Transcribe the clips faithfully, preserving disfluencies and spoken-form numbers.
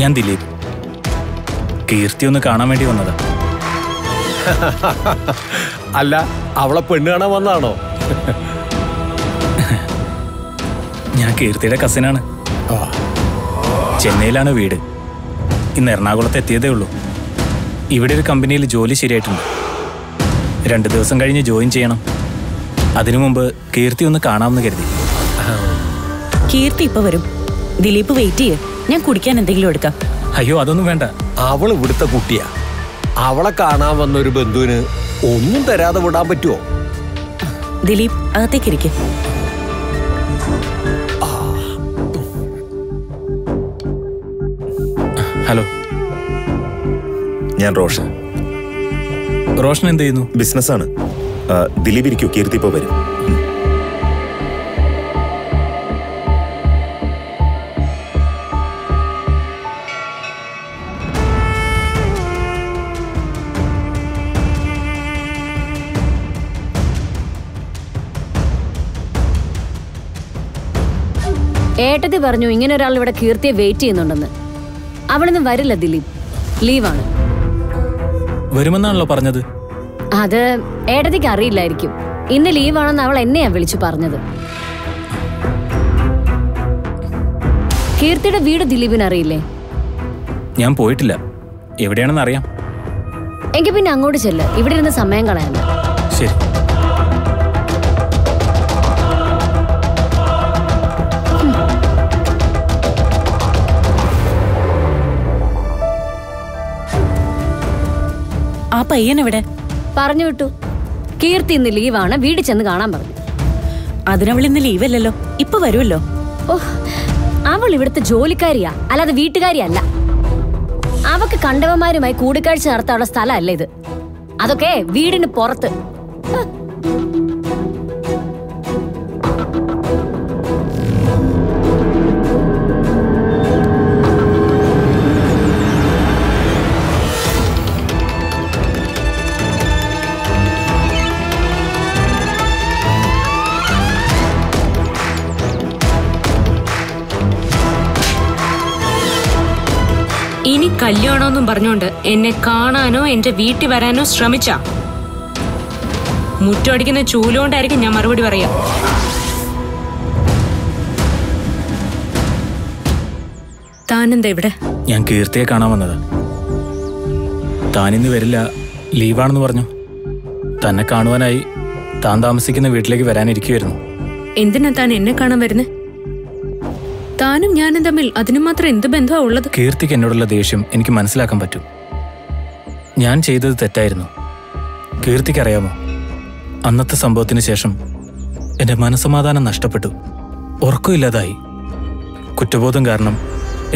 ഞാൻ ദിലീപ്. കീർത്തി ഒന്ന് കാണാൻ വേണ്ടി വന്നതാ. അല്ല, അവളെ പെണ്ണ് കാണാൻ വന്നാണോ? ഞാൻ കീർത്തിയുടെ കസിനാണ്. ചെന്നൈയിലാണ് വീട്. ഇന്ന് എറണാകുളത്ത് എത്തിയതേ ഉള്ളൂ. ഇവിടെ ഒരു കമ്പനിയിൽ ജോലി ശരിയായിട്ടുണ്ട്. രണ്ടു ദിവസം കഴിഞ്ഞ് ജോയിൻ ചെയ്യണം. അതിനു മുമ്പ് കീർത്തി ഒന്ന് കാണാമെന്ന് കരുതി. കീർത്തി ഇപ്പൊ വരും. ദിലീപ് വെയിറ്റ് ചെയ്യേ. ഞാൻ കുടിക്കാൻ എന്തെങ്കിലും എടുക്കാം. അയ്യോ, അതൊന്നും വേണ്ട. അവൾ ഇവിടുത്തെ കുട്ടിയാ. അവളെ കാണാൻ വന്ന ഒരു ബന്ധുവിന് ഒന്നും തരാതെ വിടാൻ പറ്റുമോ? ദിലീപ് അകത്തേക്കിരിക്കും. ഹലോ, ഞാൻ റോഷൻ. റോഷൻ എന്ത് ചെയ്യുന്നു? ബിസിനസ്സാണ്. ദിലീപ് ഇരിക്കൂ, കീർത്തി ഇപ്പോൾ വരും. ഏട്ടത്തി പറഞ്ഞു ഇങ്ങനെ ഒരാൾ ഇവിടെ കീർത്തിയെ വെയിറ്റ് ചെയ്യുന്നുണ്ടെന്ന്. അവളൊന്നും വരില്ല ദിലീപ്, ലീവാണ്. വരുമെന്നാണല്ലോ പറഞ്ഞത്. അത് ഏട്ടത്തിക്ക് അറിയില്ലായിരിക്കും. ഇന്ന് ലീവാണെന്ന് അവൾ എന്നെയാ വിളിച്ചു പറഞ്ഞത്. കീർത്തിയുടെ വീട് ദിലീപിനറിയില്ലേ? ഞാൻ പോയിട്ടില്ല. എവിടെയാണെന്ന് അറിയാം എങ്കിൽ പിന്നെ അങ്ങോട്ട് ചെല്ല. ഇവിടെ ഇരുന്ന് സമയം കളയാൻ. ശരി. ആ പയ്യനെവിടെ? പറഞ്ഞു വിട്ടു. കീർത്തി ഇന്ന് ലീവാണ്, വീട് ചെന്ന് കാണാൻ പറഞ്ഞു. അതിനവളിന്ന് ലീവല്ലല്ലോ, ഇപ്പൊ വരുമല്ലോ. ഓഹ്, അവൾ ഇവിടുത്തെ ജോലിക്കാരിയാ, അല്ലാതെ വീട്ടുകാരിയല്ല. അവക്ക് കണ്ടവന്മാരുമായി കൂടിക്കാഴ്ച നടത്താനുള്ള സ്ഥലമല്ല ഇത്. അതൊക്കെ വീടിന് പുറത്ത്. ഇനി കല്യാണോന്നും പറഞ്ഞോണ്ട് എന്നെ കാണാനോ എന്റെ വീട്ടിൽ വരാനോ ശ്രമിച്ച മുറ്റടിക്കുന്ന ചൂലുകൊണ്ടായിരിക്കും ഞാൻ മറുപടി പറയാ. താനെന്താ ഇവിടെ? ഞാൻ കീർത്തിയെ കാണാൻ വന്നത്. താനിന്ന് വരില്ല, ലീവാണെന്ന് പറഞ്ഞു. തന്നെ കാണുവാനായി താൻ താമസിക്കുന്ന വീട്ടിലേക്ക് വരാനിരിക്കുവായിരുന്നു. എന്തിനാ താൻ എന്നെ കാണാൻ വരുന്നത്? താനും ഞാനും തമ്മിൽ അതിനു മാത്രം എന്ത് ബന്ധമാണ് ഉള്ളത്? കീർത്തിക്ക് എന്നോടുള്ള ദേഷ്യം എനിക്ക് മനസ്സിലാക്കാൻ പറ്റും. ഞാൻ ചെയ്തത് തെറ്റായിരുന്നു. കീർത്തിക്ക് അറിയാമോ, അന്നത്തെ സംഭവത്തിന് ശേഷം എൻ്റെ മനസ്സമാധാനം നഷ്ടപ്പെട്ടു. ഉറക്കമില്ലാതായി. കുറ്റബോധം കാരണം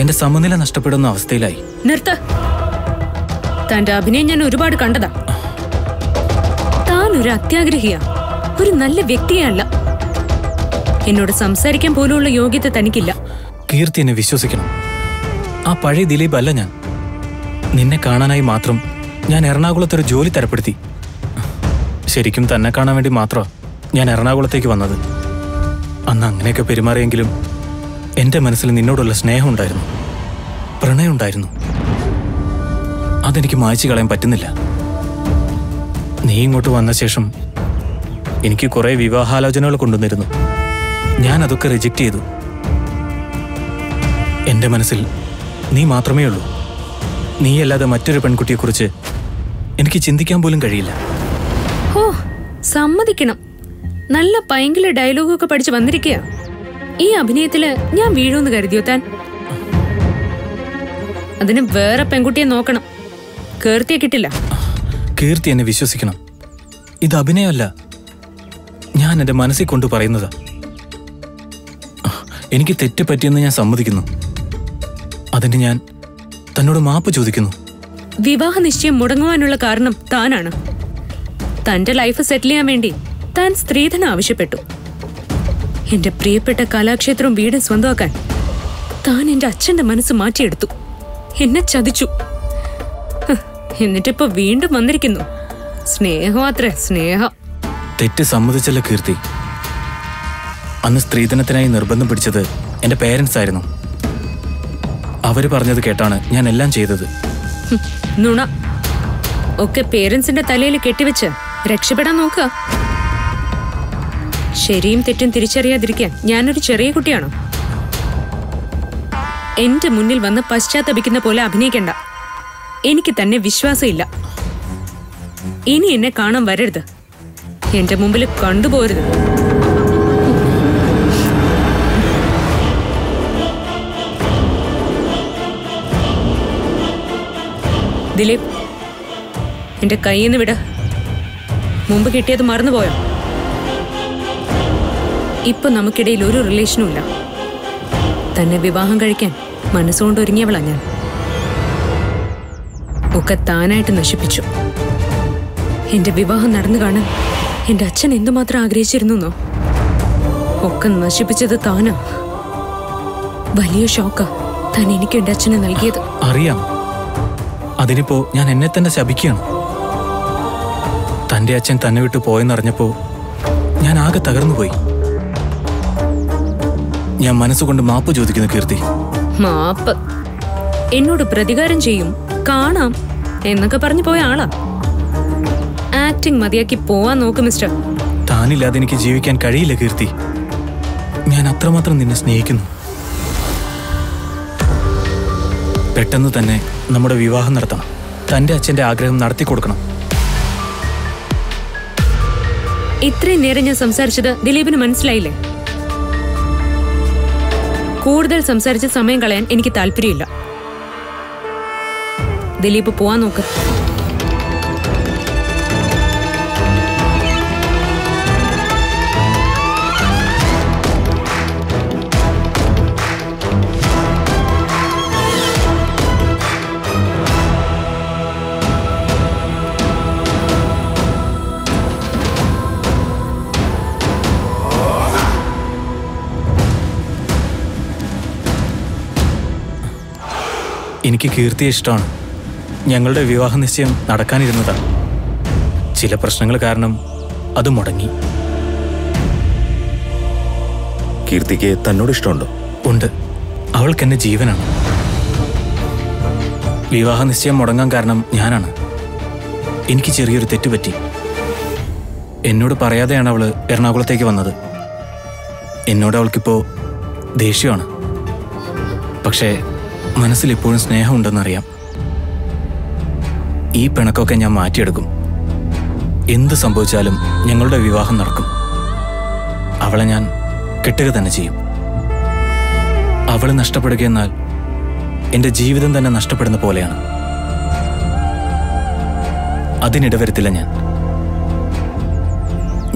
എൻ്റെ സമനില നഷ്ടപ്പെടുന്ന അവസ്ഥയിലായി. നിർത്ത. തൻ്റെ അഭിനയം ഞാൻ ഒരുപാട് കണ്ടതാ. താൻ ഒരു അത്യാഗ്രഹിയാ, ഒരു നല്ല വ്യക്തിയല്ല. എന്നോട് സംസാരിക്കാൻ പോലുള്ള യോഗ്യത തനിക്കില്ല. കീർത്തി എന്നെ വിശ്വസിക്കണം. ആ പഴയ ദിലീപ് അല്ല ഞാൻ. നിന്നെ കാണാനായി മാത്രം ഞാൻ എറണാകുളത്തൊരു ജോലി തരപ്പെടുത്തി. ശരിക്കും തന്നെ കാണാൻ വേണ്ടി മാത്രമാണ് ഞാൻ എറണാകുളത്തേക്ക് വന്നത്. അന്ന് അങ്ങനെയൊക്കെ പെരുമാറിയെങ്കിലും എൻ്റെ മനസ്സിൽ നിന്നോടുള്ള സ്നേഹമുണ്ടായിരുന്നു, പ്രണയമുണ്ടായിരുന്നു. അതെനിക്ക് മായ്ച്ചു കളയാൻ പറ്റുന്നില്ല. നീ ഇങ്ങോട്ട് വന്ന ശേഷം എനിക്ക് കുറേ വിവാഹാലോചനകൾ കൊണ്ടുവന്നിരുന്നു. ഞാൻ അതൊക്കെ റിജക്റ്റ് ചെയ്തു. എൻ്റെ മനസ്സിൽ നീ മാത്രമേ ഉള്ളൂ. നീയല്ലാതെ മറ്റൊരു പെൺകുട്ടിയെക്കുറിച്ച് എനിക്ക് ചിന്തിക്കാൻ പോലും കഴിയില്ല. ഓ, സമ്മതിക്കണം, നല്ല പൈങ്കിള ഡയലോഗൊക്കെ പഠിച്ച് വന്നിരിക്കുക. ഈ അഭിനയത്തില് ഞാൻ വീഴുമെന്ന് കരുതിയോ താൻ? അതിന് വേറെ പെൺകുട്ടിയെ നോക്കണം. കീർത്തിയെ കിട്ടില്ല. കീർത്തി എന്നെ വിശ്വസിക്കണം. ഇത് അഭിനയമല്ല, ഞാൻ എൻ്റെ മനസ്സിൽ കൊണ്ട് പറയുന്നതാ. എനിക്ക് തെറ്റ് പറ്റിയെന്ന് ഞാൻ സമ്മതിക്കുന്നു. അതിന് ഞാൻ തന്നോട് മാപ്പ് ചോദിക്കുന്നു. വിവാഹ നിശ്ചയം മുടങ്ങുവാനുള്ള കാരണം താനാണ്. തൻ്റെ ലൈഫ് സെറ്റിൽ ചെയ്യാൻ വേണ്ടി താൻ സ്ത്രീധനം ആവശ്യപ്പെട്ടു. എൻ്റെ പ്രിയപ്പെട്ട കലാക്ഷേത്രവും വീടും സ്വന്തമാക്കാൻ താൻ എൻ്റെ അച്ഛൻ്റെ മനസ്സ് മാറ്റിയെടുത്തു. എന്നെ ചതിച്ചു. എന്നിട്ടിപ്പോ വീണ്ടും വന്നിരിക്കുന്നു. സ്നേഹമാത്രേ സ്നേഹം. തെറ്റ് സമ്മതിച്ചല്ലോ കീർത്തി. അന്ന് സ്ത്രീധനത്തിനായി നിർബന്ധം പിടിച്ചത് എൻ്റെ പേരൻസ് ആയിരുന്നു. അവര് പറഞ്ഞത് കേട്ടാണ് ഞാൻ എല്ലാം ചെയ്തത്. നുണ ഒക്കെ പേരൻസിന്റെ തലയിൽ കെട്ടിവെച്ച് രക്ഷപ്പെടാൻ നോക്കുക. ശരിയും തെറ്റും തിരിച്ചറിയാതിരിക്കാൻ ഞാനൊരു ചെറിയ കുട്ടിയാണോ? എന്റെ മുന്നിൽ വന്ന് പശ്ചാത്തപിക്കുന്ന പോലെ അഭിനയിക്കണ്ട. എനിക്ക് തന്നെ വിശ്വാസമില്ല. ഇനി എന്നെ കാണാൻ വരരുത്, എന്റെ മുമ്പിൽ കണ്ടുപോരുത്. ദിലീപ്, എന്റെ കയ്യിൽ നിന്ന് വിട. മുമ്പ് കിട്ടിയത് മറന്നുപോയോ? ഇപ്പൊ നമുക്കിടയിൽ ഒരു റിലേഷനും ഇല്ല. തന്നെ വിവാഹം കഴിക്കാൻ മനസ്സുകൊണ്ടൊരുങ്ങിയവളാ ഞാൻ. ഒക്കെ താനായിട്ട് നശിപ്പിച്ചു. എന്റെ വിവാഹം നടന്നു കാണാൻ എന്റെ അച്ഛൻ എന്തുമാത്രം ആഗ്രഹിച്ചിരുന്നോ, ഒക്കെ നശിപ്പിച്ചത് താനാ. വലിയ ഷോക്കാ താൻ എനിക്ക് എന്റെ അച്ഛനെ നൽകിയത്. അറിയാം, അതിനിപ്പോ ഞാൻ എന്നെ തന്നെ ശപിക്കുകയാണ്. തന്റെ അച്ഛൻ തന്നെ വിട്ടു പോയെന്നറിഞ്ഞപ്പോ ഞാൻ ആകെ തകർന്നുപോയി. ഞാൻ മനസ്സുകൊണ്ട് മാപ്പ് ചോദിക്കുന്നു കീർത്തി. മാപ്പ് എന്നോട് പ്രതികാരം ചെയ്യും, കാണാം എന്നൊക്കെ പറഞ്ഞു പോയ ആളാ. ആക്ടിങ് മതിയാക്കി പോവാൻ നോക്ക് മിസ്റ്റർ. താനില്ലാതെ എനിക്ക് ജീവിക്കാൻ കഴിയില്ല കീർത്തി. ഞാൻ അത്രമാത്രം നിന്നെ സ്നേഹിക്കുന്നു. പെട്ടെന്ന് തന്നെ നമ്മുടെ വിവാഹം നടത്തണം. തന്റെ അച്ഛന്റെ ആഗ്രഹം നടത്തി കൊടുക്കണം. ഇത്രയും നേരം ഞാൻ സംസാരിച്ചത് ദിലീപിന് മനസ്സിലായില്ലേ? കൂടുതൽ സംസാരിച്ച് സമയം കളയാൻ എനിക്ക് താല്പര്യമില്ല. ദിലീപ് പോവാൻ നോക്ക്. എനിക്ക് കീർത്തിയെ ഇഷ്ടമാണ്. ഞങ്ങളുടെ വിവാഹ നിശ്ചയം നടക്കാനിരുന്നതാണ്. ചില പ്രശ്നങ്ങൾ കാരണം അത് മുടങ്ങി. കീർത്തിക്ക് തന്നോട് ഇഷ്ടമുണ്ടോ? ഉണ്ട്. അവൾക്കെന്നെ ജീവനാണ്. വിവാഹ നിശ്ചയം മുടങ്ങാൻ കാരണം ഞാനാണ്. എനിക്ക് ചെറിയൊരു തെറ്റുപറ്റി. എന്നോട് പറയാതെയാണ് അവൾ എറണാകുളത്തേക്ക് വന്നത്. എന്നോട് അവൾക്കിപ്പോൾ ദേഷ്യമാണ്. പക്ഷേ മനസ്സിലിപ്പോഴും സ്നേഹമുണ്ടെന്നറിയാം. ഈ പിണക്കമൊക്കെ ഞാൻ മാറ്റിയെടുക്കും. എന്ത് സംഭവിച്ചാലും ഞങ്ങളുടെ വിവാഹം നടക്കും. അവളെ ഞാൻ കെട്ടുക തന്നെ ചെയ്യും. അവൾ നഷ്ടപ്പെടുക എന്നാൽ എൻ്റെ ജീവിതം തന്നെ നഷ്ടപ്പെടുന്ന പോലെയാണ്. അതിനിടവരുത്തില്ല. ഞാൻ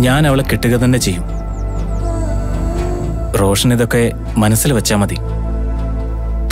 ഞാൻ അവളെ കെട്ടുക തന്നെ ചെയ്യും. റോഷൻ ഇതൊക്കെ മനസ്സിൽ വെച്ചാൽ മതി.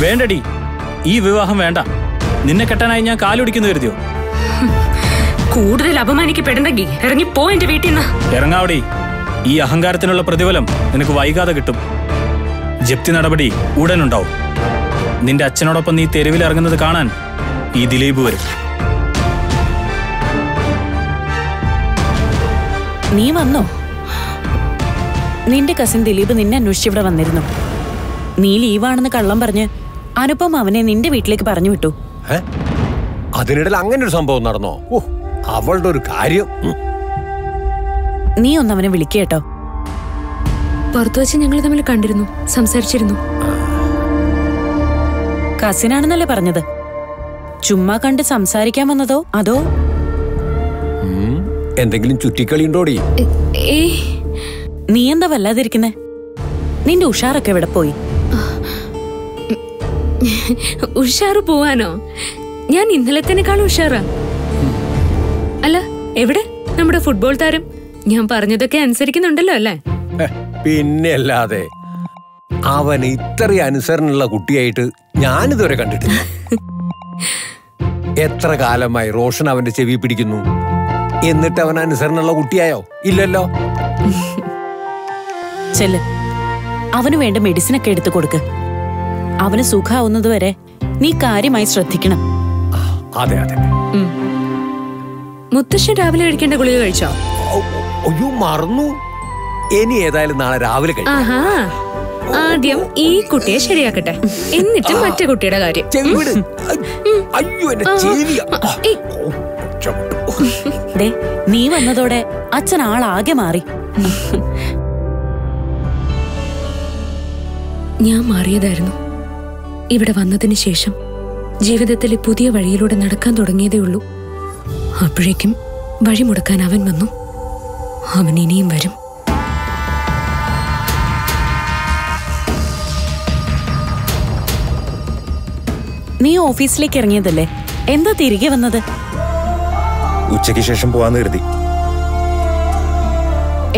വേണ്ടടി, ഈ വിവാഹം വേണ്ട. നിന്നെ കെട്ടാനായി ഞാൻ കാലുടിക്കുന്നു കരുതിയോ? കൂടുതൽ അപമാനിക്കപ്പെടണ്ടെങ്കിൽ ഇറങ്ങിപ്പോ എന്റെ വീട്ടിൽ നിന്ന്. ഇറങ്ങാവടി. ഈ അഹങ്കാരത്തിനുള്ള പ്രതിഫലം നിനക്ക് വൈകാതെ കിട്ടും. ജപ്തി നടപടി ഉടനുണ്ടാവും. നിന്റെ അച്ഛനോടൊപ്പം നീ തെരുവിൽ ഇറങ്ങുന്നത് കാണാൻ ഈ ദിലീപ് വരും. നീ വന്നോ? നിന്റെ കസിൻ ദിലീപ് നിന്നെ അന്വേഷിച്ച് ഇവിടെ വന്നിരുന്നു. നീ ലീവാണെന്ന് കള്ളം പറഞ്ഞ് അനുപം അവനെ നിന്റെ വീട്ടിലേക്ക് പറഞ്ഞു വിട്ടു. അതിനിടയിൽ അങ്ങനെ ഒരു സംഭവം നടന്നോ? അവളുടെ ഒരു കാര്യം. നീ ഒന്നവനെ വിളിക്കേട്ടോ. പുറത്തു വെച്ച് ഞങ്ങൾ തമ്മിൽ കണ്ടിരുന്നു, സംസാരിച്ചിരുന്നു. കസിനാണെന്നല്ലേ പറഞ്ഞത്? ചുമ്മാ കണ്ട് സംസാരിക്കാൻ വന്നതോ അതോ എന്തെങ്കിലും ചുറ്റിക്കളിയുണ്ടോടി? നീ എന്താ വല്ലാതിരിക്കുന്നേ? നിന്റെ ഉഷാറൊക്കെ എവിടെ പോയി? ഉഷാറ് പോവാനോ? ഞാൻ ഇന്നലത്തേക്കാളും ഉഷാറാ. അല്ല, എവിടെ നമ്മുടെ ഫുട്ബോൾ താരം? ഞാൻ പറഞ്ഞതൊക്കെ അനുസരിക്കുന്നുണ്ടല്ലോ അല്ലേ? പിന്നെ അല്ലാതെ അവൻ ഇത്രയും അനുസരണമുള്ള കുട്ടിയായിട്ട് ഞാനിതുവരെ കണ്ടിട്ടില്ല. എത്ര കാലമായി റോഷൻ അവന്റെ ചെവി പിടിക്കുന്നു, എന്നിട്ട് അവൻ അനുസരണമുള്ള കുട്ടിയായോ? ഇല്ലല്ലോ. ചെല്ല്, അവന് വേണ്ട മെഡിസിൻ ഒക്കെ എടുത്തു കൊടുക്ക്. അവന് സുഖാവുന്നതുവരെ നീ കാര്യമായി ശ്രദ്ധിക്കണം. അതെ അതെ. മുത്തശ്ശൻ രാവിലെ കഴിക്കേണ്ട ഗുളിക കഴിച്ചോ? അയ്യോ മറന്നു, ഇനി ഏതായാലും നാളെ രാവിലെ കഴിക്കാം. ആദ്യം ഈ കുട്ടിയെ ശരിയാക്കട്ടെ, എന്നിട്ട് മറ്റേ കുട്ടിയുടെ കാര്യം. നീ വന്നതോടെ അച്ഛൻ ആളാകെ മാറി. ഞാൻ മാറിയതായിരുന്നു. ഇവിടെ വന്നതിന് ശേഷം ജീവിതത്തിലെ പുതിയ വഴിയിലൂടെ നടക്കാൻ തുടങ്ങിയതേ ഉള്ളൂ. അപ്പോഴേക്കും വഴിമുടക്കാൻ അവൻ വന്നു. അവൻ ഇനിയും വരും. നീ ഓഫീസിലേക്ക് ഇറങ്ങിയതല്ലേ, എന്താ തിരികെ വന്നത്? ഉച്ചയ്ക്ക് ശേഷം പോവാന്ന് കരുതി.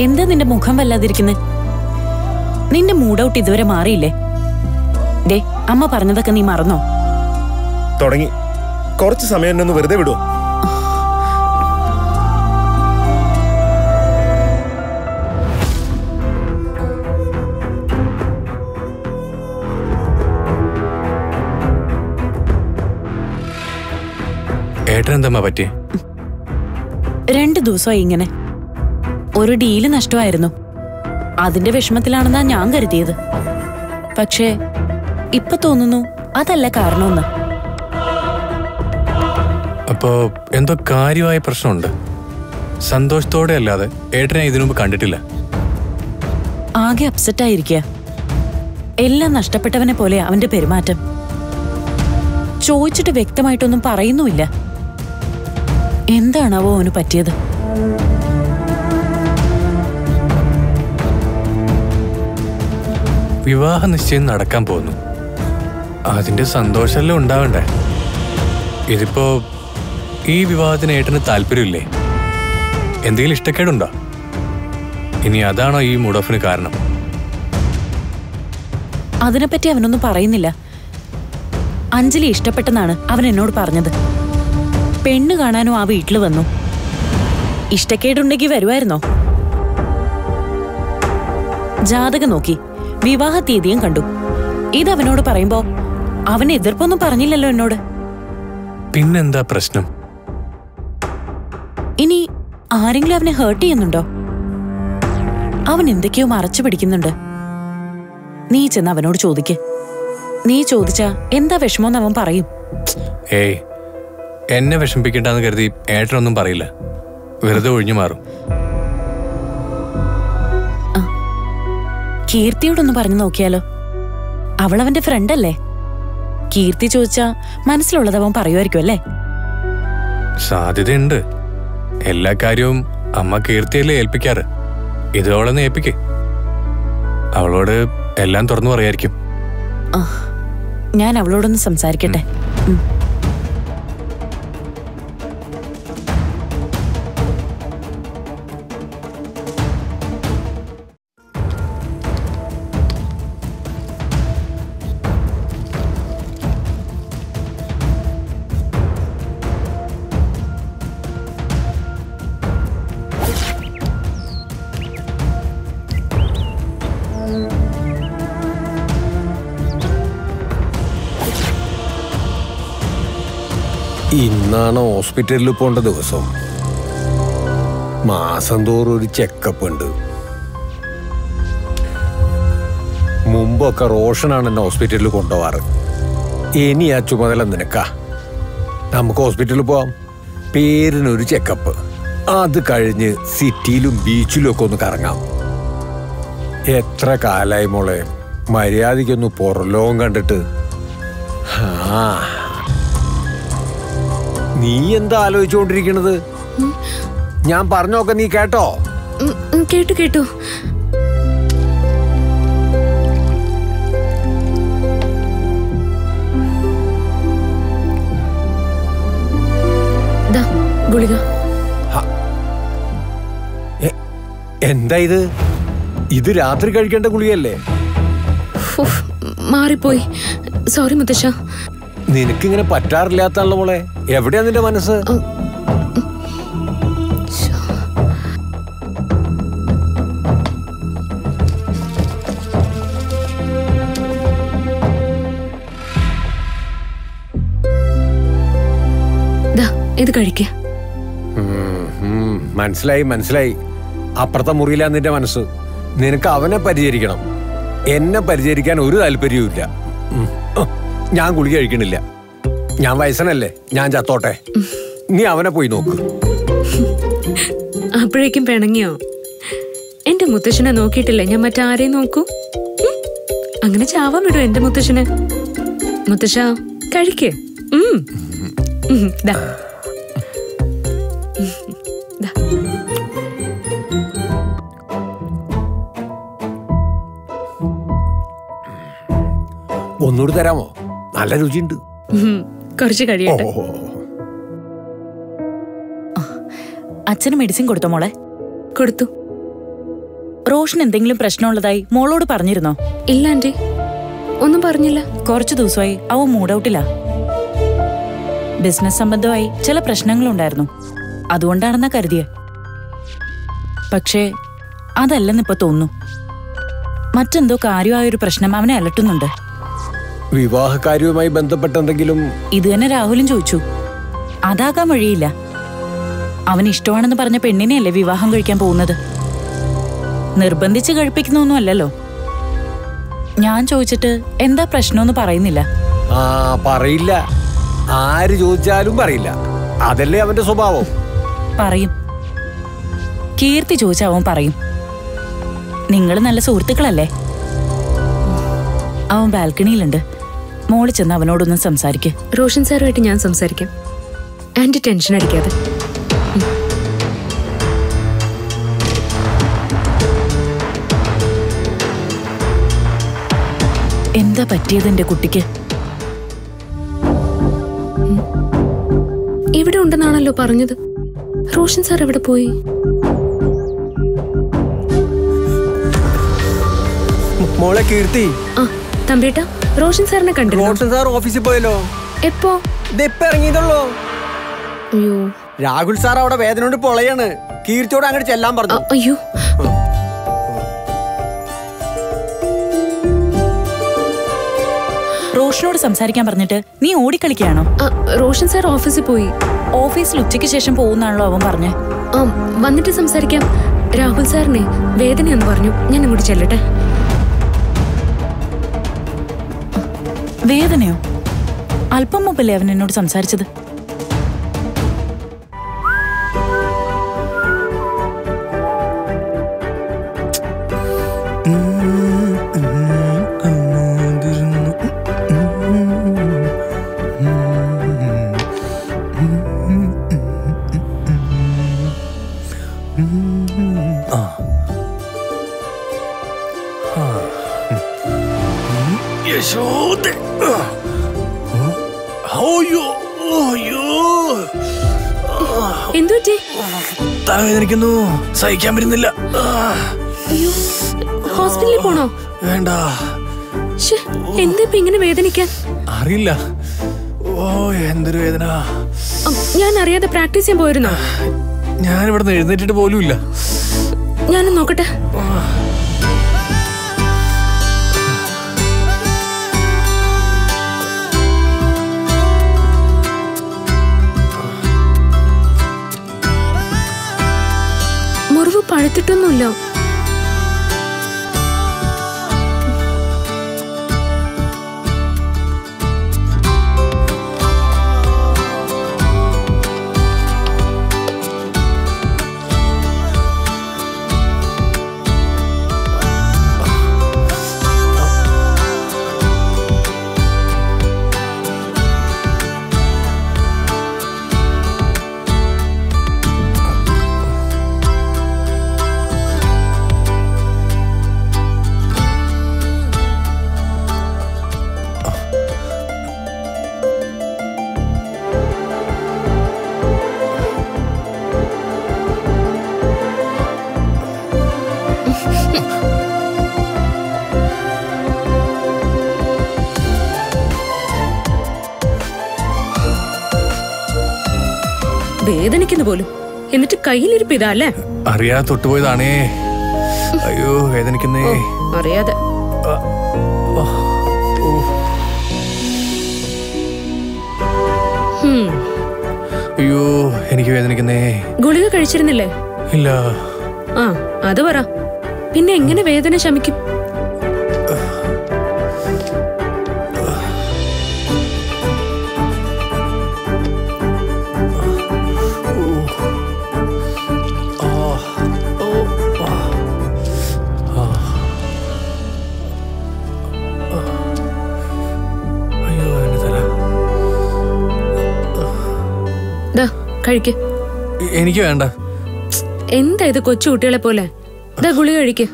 എന്താ നിന്റെ മുഖം വല്ലാതിരിക്കുന്നത്? നിന്റെ മൂഡ് ഔട്ട് ഇതുവരെ മാറിയില്ലേ? ദേ, അമ്മ പറഞ്ഞതൊക്കെ നീ മറന്നോ? തുടങ്ങി. കുറച്ച് സമയം എന്നൊന്ന് വെറുതെ വിടുവോ? രണ്ടു ദിവസമായി ഇങ്ങനെ. ഒരു ഡീല് നഷ്ടമായിരുന്നു, അതിന്റെ വിഷമത്തിലാണെന്നാ ഞാൻ കരുതിയത്. പക്ഷേ ഇപ്പൊ തോന്നുന്നു അതല്ല കാരണമെന്ന്. അപ്പോ എന്തോ കാര്യമായ പ്രശ്നമുണ്ട്. സന്തോഷത്തോടെ അല്ലാതെ ഏട്ടനെ ഇതിനുമുമ്പ് കണ്ടിട്ടില്ല. ആകെ അപ്സെറ്റ് ആയിരിക്കുക. എല്ലാം നഷ്ടപ്പെട്ടവനെ പോലെ അവന്റെ പെരുമാറ്റം. ചോദിച്ചിട്ട് വ്യക്തമായിട്ടൊന്നും പറയുന്നുമില്ല. എന്താണാവോ അവന് പറ്റിയത്? വിവാഹ നിശ്ചയം നടക്കാൻ പോകുന്നു, അതിന്റെ സന്തോഷമല്ലേ ഉണ്ടാവണ്ടേ? ഇതിപ്പോ ഈ വിവാഹത്തിന് ഏട്ടന് താല്പര്യമില്ലേ? എന്തെങ്കിലും ഇഷ്ടക്കേടുണ്ടോ? ഇനി അതാണോ ഈ മൂഡ് ഓഫിന് കാരണം? അതിനെപ്പറ്റി അവനൊന്നും പറയുന്നില്ല. അഞ്ജലി ഇഷ്ടപ്പെട്ടെന്നാണ് അവൻ എന്നോട് പറഞ്ഞത്. പെണ്ണ് കാണാനും ആ വീട്ടിൽ വന്നു. ഇഷ്ടക്കേടുണ്ടെങ്കിൽ വരുമായിരുന്നോ? ജാതകം നോക്കി വിവാഹ തീയതിയും കണ്ടു. ഇതവനോട് പറയുമ്പോ അവൻ എതിർപ്പൊന്നും പറഞ്ഞില്ലല്ലോ എന്നോട്. പിന്നെന്താ പ്രശ്നം? ഇനി ആരെങ്കിലും അവനെ ഹേർട്ട് ചെയ്യുന്നുണ്ടോ? അവൻ എന്തൊക്കെയോ മറച്ചു പിടിക്കുന്നുണ്ട്. നീ ചെന്ന് അവനോട് ചോദിക്ക്. നീ ചോദിച്ചാ എന്താ വിഷമമെന്ന് അവൻ പറയും. ഏയ്, എന്നെ വിഷമിപ്പിക്കണ്ടെന്ന് കരുതി ഏട്ടനൊന്നും പറയില്ല, വെറുതെ ഒഴിഞ്ഞു മാറും. കീർത്തിയോടൊന്ന് പറഞ്ഞു നോക്കിയാലോ? അവളവന്റെ ഫ്രണ്ടല്ലേ? കീർത്തി ചോദിച്ചാ മനസ്സിലുള്ളതവൻ പറയുമായിരിക്കും അല്ലേ? സാധ്യതയുണ്ട്. എല്ലാ കാര്യവും അമ്മ കീർത്തിയല്ലേ ഏൽപ്പിക്കാറ്. ഇത് അവളെന്ന് ഏൽപ്പിക്കേ, അവളോട് എല്ലാം തുറന്നു പറയായിരിക്കും. ഞാൻ അവളോടൊന്ന് സംസാരിക്കട്ടെ. ഇന്നാണ് ഹോസ്പിറ്റലിൽ പോകേണ്ട ദിവസം. മാസം തോറും ഒരു ചെക്കപ്പ് ഉണ്ട്. മുമ്പൊക്കെ റോഷനാണ് എന്നെ ഹോസ്പിറ്റലിൽ കൊണ്ടുപോവാറ്. ഇനി ആ ചുമതല നിനക്കാ. നമുക്ക് ഹോസ്പിറ്റലിൽ പോവാം, പേരിനൊരു ചെക്കപ്പ്, അത് കഴിഞ്ഞ് സിറ്റിയിലും ബീച്ചിലും ഒക്കെ ഒന്ന് കറങ്ങാം. എത്ര കാലമായി മോളെ മര്യാദയ്ക്കൊന്ന് പുറലോകം കണ്ടിട്ട്. ആ, നീ എന്താ ആലോചിച്ചോണ്ടിരിക്കണത്? ഞാൻ പറഞ്ഞോക്കെ നീ കേട്ടോ? കേട്ടു കേട്ടു. എന്താ ഇത്? ഇത് രാത്രി കഴിക്കേണ്ട ഗുളികയല്ലേ? മാറിപ്പോയി, സോറി മുത്തശ്ശ. നിനക്കിങ്ങനെ പറ്റാറില്ലാത്താണല്ലോ മോളെ, എവിടെയാ നിന്റെ മനസ്സ്? ഇത് കഴിക്ക. മനസ്സിലായി മനസ്സിലായി, അപ്പുറത്തെ മുറിയിലാ നിന്റെ മനസ്സ്. നിനക്ക് അവനെ പരിചരിക്കണം, എന്നെ പരിചരിക്കാൻ ഒരു താല്പര്യവും ഇല്ല. ഞാൻ ഗുളിക കഴിക്കണില്ല, ഞാൻ വയസ്സനല്ലേ, ഞാൻ ചത്തോട്ടെ. നീ അവനെ പോയി നോക്ക്. അപ്പോഴേക്കും പിണങ്ങിയോ? എന്റെ മുത്തശ്ശനെ നോക്കിയിട്ടില്ല ഞാൻ മറ്റാരെയും നോക്കൂ? അങ്ങനെ ചാവാൻ വിടും എന്റെ മുത്തശ്ശനെ? മുത്തശ്ശ കഴിക്കേ. ഒന്നുകൂടി തരാമോ? നല്ല രുചിയുണ്ട്. കുറച്ച് കഴിയട്ടെ. അച്ഛന് മെഡിസിൻ കൊടുത്തോ മോളെ? കൊടുത്തു. റോഷൻ എന്തെങ്കിലും പ്രശ്നമുള്ളതായി മോളോട് പറഞ്ഞിരുന്നോ? ഇല്ല ആന്റി, ഒന്നും പറഞ്ഞില്ല. കുറച്ചു ദിവസമായി അവ മൂഡൌട്ടില്ല. ബിസിനസ് സംബന്ധമായി ചില പ്രശ്നങ്ങളുണ്ടായിരുന്നു, അതുകൊണ്ടാണെന്നാ കരുതിയെ. പക്ഷേ അതല്ലെന്നിപ്പോ തോന്നുന്നു, മറ്റെന്തോ കാര്യമായൊരു പ്രശ്നം അവനെ അലട്ടുന്നുണ്ട്. വിവാഹ കാര്യവുമായി ബന്ധപ്പെട്ടെന്തെങ്കിലും? ഇത് തന്നെ രാഹുലും ചോദിച്ചു. അതാകാൻ വഴിയില്ല, അവന് ഇഷ്ടമാണെന്ന് പറഞ്ഞ പെണ്ണിനെയല്ലേ വിവാഹം കഴിക്കാൻ പോകുന്നത്. നിർബന്ധിച്ച് കഴിപ്പിക്കുന്നൊന്നും അല്ലല്ലോ. ഞാൻ ചോദിച്ചിട്ട് എന്താ പ്രശ്നമെന്ന് പറയുന്നില്ല. ആ പറയില്ല, ആര് ചോദിച്ചാലും പറയില്ല, അതല്ലേ അവന്റെ സ്വഭാവം. പറയും, കീർത്തി ചോദിച്ചാൽ അവൻ പറയും. നിങ്ങൾ നല്ല സുഹൃത്തുക്കളല്ലേ? അവൻ ബാൽക്കണിയിലുണ്ട്, മോളിൽ ചെന്ന് അവനോടൊന്നും സംസാരിക്കും. റോഷൻ സാറുമായിട്ട് ഞാൻ സംസാരിക്കാം, ആൻറ്റി ടെൻഷൻ അടിക്കാതെ. എന്താ പറ്റിയത് എന്റെ കുട്ടിക്ക്? ഇവിടെ ഉണ്ടെന്നാണല്ലോ പറഞ്ഞത്. റോഷൻ സാർ എവിടെ പോയി? മോളെ കീർത്തി. ആ തമ്പേട്ട, റോഷൻ സാറിനെ കണ്ടു. റോഷൻ സാർ ഓഫീസിൽ പോയല്ലോ. എപ്പോ? ഇപ്പൊ ഇറങ്ങിയതല്ലോ. അയ്യോ, രാഹുൽ സാർ അവിടെ വേദനോട് പൊളയാണ്. കീർത്തിയോട് അങ്ങോട്ട് ചെല്ലാൻ പറഞ്ഞു. അയ്യോ, റോഷനോട് സംസാരിക്കാൻ പറഞ്ഞിട്ട് നീ ഓടിക്കളിക്കുകയാണോ? റോഷൻ സാർ ഓഫീസിൽ പോയി. ഓഫീസിൽ ഉച്ചയ്ക്ക് ശേഷം പോകുന്നാണല്ലോ അവൻ പറഞ്ഞേ. ആ വന്നിട്ട് സംസാരിക്കാം. രാഹുൽ സാറിനെ വേദനയെന്ന് പറഞ്ഞു. ഞാൻ അങ്ങോട്ട് ചെല്ലട്ടെ. വേദനയോ? അല്പം മുമ്പല്ലേ അവൻ എന്നോട് സംസാരിച്ചത്. സഹിക്കാൻ പറ്റുന്നില്ല. ഹോസ്പിറ്റലിൽ പോണോ? വേണ്ട. എന്താ ഇപ്പൊ ഇങ്ങനെ വേദനിക്കാൻ? അറിയില്ല. ഓ എന്തൊരു വേദന. ഞാൻ അറിയാതെ പ്രാക്ടീസ് ചെയ്യാൻ പോയിരുന്നോ? ഞാൻ ഇവിടെ എഴുന്നേറ്റിട്ട് പോലും ഇല്ല. ഞാനും നോക്കട്ടെ. പഴുത്തിട്ടൊന്നുമില്ല. വേദനിക്കുന്നു പോലും. എന്നിട്ട് കയ്യിലൊരു പിതാല്ലേ? അറിയാതെ തൊട്ടുപോയതാണേ. അയ്യോ വേദനിക്കുന്നേ. അറിയാതെ അയ്യോ എനിക്ക് വേദനിക്കുന്നേ. ഗുളിക കഴിച്ചിരുന്നില്ലേ? ഇല്ല. ആ അത് പറ, പിന്നെ എങ്ങനെ വേദന ശമിക്കും? എനിക്ക് വേണ്ട. എന്താ ഇത് കൊച്ചു കുട്ടികളെ പോലെ? ദാ ഗുളിക കഴിക്ക്.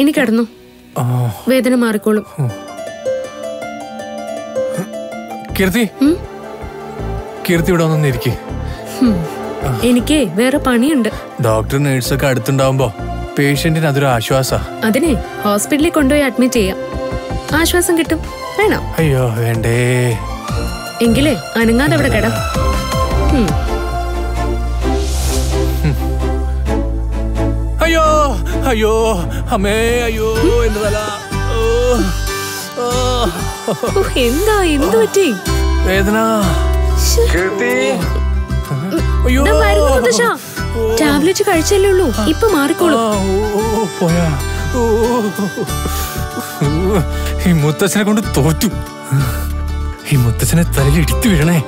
ഇനി കിടന്നു, വേദന മാറിക്കോളും. കീർത്തി കീർത്തി ഇവിടെ വന്നിരിക്കേ, എനിക്ക് വേറെ പണിയുണ്ട്. ഡോക്ടർ നേഴ്സ് ഒക്കെ അടുത്തുണ്ടാവുമ്പോ പേഷ്യന്റിന് അതൊരു ആശ്വാസം. അതിനെ ഹോസ്പിറ്റലിൽ കൊണ്ടുപോയി അഡ്മിറ്റ് ചെയ്യാം, ആശ്വാസം കിട്ടും. വേണോ? അയ്യോ വേണ്ടേ. എങ്കിലേ അനങ്ങാതെ അവിടെ കിട. അയ്യോ അയ്യോ അമ്മേ അയ്യോ എന്റെ തല. എന്താ എന്ത് പറ്റി? വേദന. ടാബ്ലറ്റ് കഴിച്ചല്ലേ ഉള്ളൂ, ഇപ്പൊ മാറിക്കോളൂ. ഈ മുത്തച്ഛനെ കൊണ്ട് തോറ്റു. ഈ മുത്തച്ഛനെ തലയിൽ ഇടിച്ചു വീഴണേ.